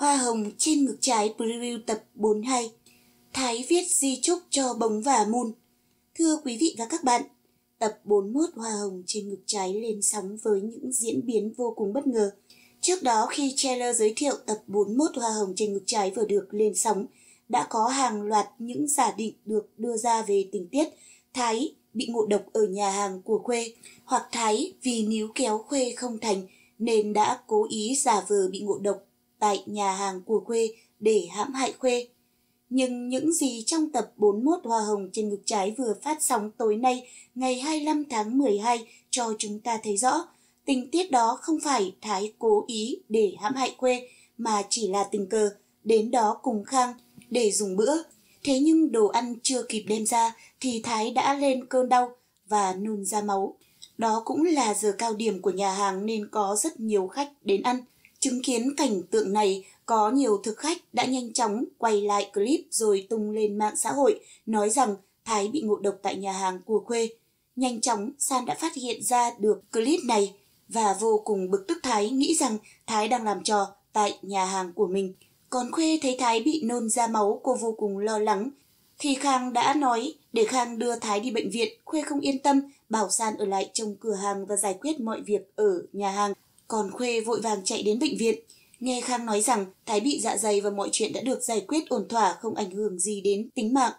Hoa hồng trên ngực trái preview tập 42. Thái viết di chúc cho Bống và Mun. Thưa quý vị và các bạn, tập 41 Hoa hồng trên ngực trái lên sóng với những diễn biến vô cùng bất ngờ. Trước đó khi trailer giới thiệu tập 41 Hoa hồng trên ngực trái vừa được lên sóng, đã có hàng loạt những giả định được đưa ra về tình tiết Thái bị ngộ độc ở nhà hàng của Khuê, hoặc Thái vì níu kéo Khuê không thành nên đã cố ý giả vờ bị ngộ độc tại nhà hàng của Khuê để hãm hại Khuê. Nhưng những gì trong tập 41 Hoa hồng trên ngực trái vừa phát sóng tối nay ngày 25 tháng 12 cho chúng ta thấy rõ, tình tiết đó không phải Thái cố ý để hãm hại Khuê mà chỉ là tình cờ đến đó cùng Khang để dùng bữa. Thế nhưng đồ ăn chưa kịp đem ra thì Thái đã lên cơn đau và nôn ra máu. Đó cũng là giờ cao điểm của nhà hàng nên có rất nhiều khách đến ăn. Chứng kiến cảnh tượng này, có nhiều thực khách đã nhanh chóng quay lại clip rồi tung lên mạng xã hội nói rằng Thái bị ngộ độc tại nhà hàng của Khuê. Nhanh chóng, San đã phát hiện ra được clip này và vô cùng bực tức Thái, nghĩ rằng Thái đang làm trò tại nhà hàng của mình. Còn Khuê thấy Thái bị nôn ra máu, cô vô cùng lo lắng. Khi Khang đã nói để Khang đưa Thái đi bệnh viện, Khuê không yên tâm, bảo San ở lại trong cửa hàng và giải quyết mọi việc ở nhà hàng. Còn Khuê vội vàng chạy đến bệnh viện. Nghe Khang nói rằng Thái bị dạ dày và mọi chuyện đã được giải quyết ổn thỏa, không ảnh hưởng gì đến tính mạng.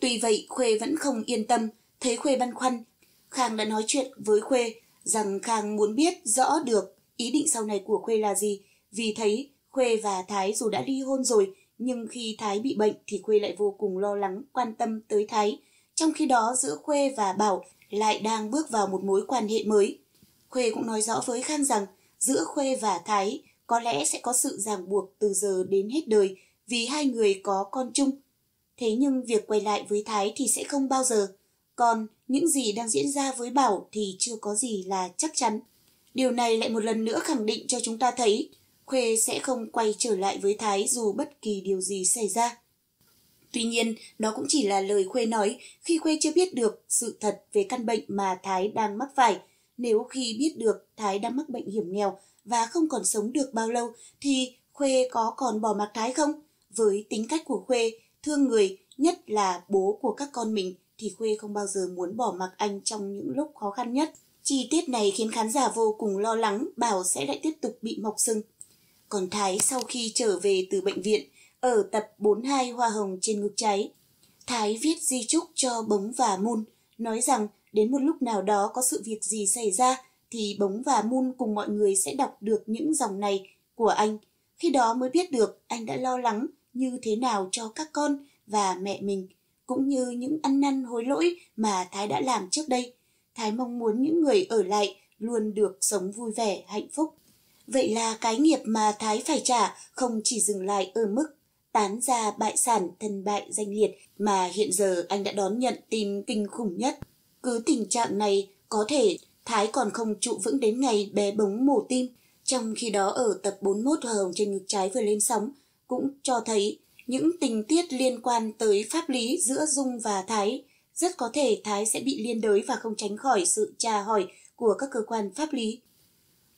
Tuy vậy, Khuê vẫn không yên tâm. Thấy Khuê băn khoăn, Khang đã nói chuyện với Khuê rằng Khang muốn biết rõ được ý định sau này của Khuê là gì. Vì thấy Khuê và Thái dù đã ly hôn rồi, nhưng khi Thái bị bệnh thì Khuê lại vô cùng lo lắng, quan tâm tới Thái. Trong khi đó, giữa Khuê và Bảo lại đang bước vào một mối quan hệ mới. Khuê cũng nói rõ với Khang rằng giữa Khuê và Thái có lẽ sẽ có sự ràng buộc từ giờ đến hết đời vì hai người có con chung. Thế nhưng việc quay lại với Thái thì sẽ không bao giờ. Còn những gì đang diễn ra với Bảo thì chưa có gì là chắc chắn. Điều này lại một lần nữa khẳng định cho chúng ta thấy Khuê sẽ không quay trở lại với Thái dù bất kỳ điều gì xảy ra. Tuy nhiên, đó cũng chỉ là lời Khuê nói khi Khuê chưa biết được sự thật về căn bệnh mà Thái đang mắc phải. Nếu khi biết được Thái đang mắc bệnh hiểm nghèo và không còn sống được bao lâu thì Khuê có còn bỏ mặc Thái không? Với tính cách của Khuê, thương người, nhất là bố của các con mình, thì Khuê không bao giờ muốn bỏ mặc anh trong những lúc khó khăn nhất. Chi tiết này khiến khán giả vô cùng lo lắng Bảo sẽ lại tiếp tục bị mọc sừng. Còn Thái sau khi trở về từ bệnh viện, ở tập 42 Hoa hồng trên ngực trái, Thái viết di chúc cho Bống và Mun, nói rằng đến một lúc nào đó có sự việc gì xảy ra thì Bống và Mun cùng mọi người sẽ đọc được những dòng này của anh. Khi đó mới biết được anh đã lo lắng như thế nào cho các con và mẹ mình, cũng như những ăn năn hối lỗi mà Thái đã làm trước đây. Thái mong muốn những người ở lại luôn được sống vui vẻ, hạnh phúc. Vậy là cái nghiệp mà Thái phải trả không chỉ dừng lại ở mức tán gia bại sản, thân bại danh liệt, mà hiện giờ anh đã đón nhận tin kinh khủng nhất. Cứ tình trạng này, có thể Thái còn không trụ vững đến ngày bé Bống mổ tim. Trong khi đó ở tập 41 Hoa hồng trên ngực trái vừa lên sóng cũng cho thấy những tình tiết liên quan tới pháp lý giữa Dung và Thái. Rất có thể Thái sẽ bị liên đới và không tránh khỏi sự tra hỏi của các cơ quan pháp lý.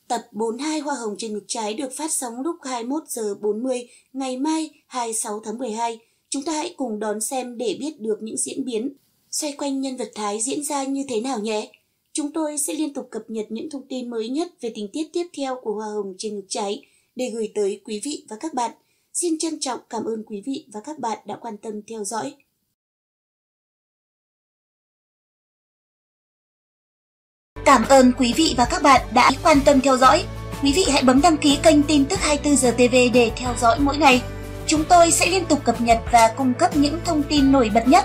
Tập 42 Hoa hồng trên ngực trái được phát sóng lúc 21h40 ngày mai 26 tháng 12. Chúng ta hãy cùng đón xem để biết được những diễn biến xoay quanh nhân vật Thái diễn ra như thế nào nhé. Chúng tôi sẽ liên tục cập nhật những thông tin mới nhất về tình tiết tiếp theo của Hoa hồng trên ngực trái để gửi tới quý vị và các bạn. Xin trân trọng cảm ơn quý vị và các bạn đã quan tâm theo dõi. Cảm ơn quý vị và các bạn đã quan tâm theo dõi. Quý vị hãy bấm đăng ký kênh tin tức 24h TV để theo dõi mỗi ngày. Chúng tôi sẽ liên tục cập nhật và cung cấp những thông tin nổi bật nhất.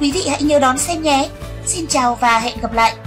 Quý vị hãy nhớ đón xem nhé. Xin chào và hẹn gặp lại.